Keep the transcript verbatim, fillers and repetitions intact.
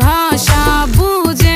भाषा बुझ